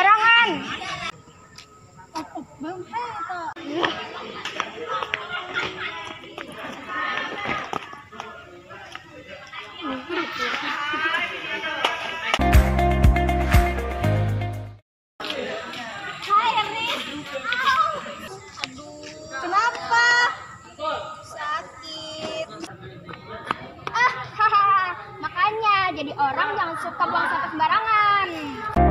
sembarangan. Jadi orang jangan suka buang sampah sembarangan.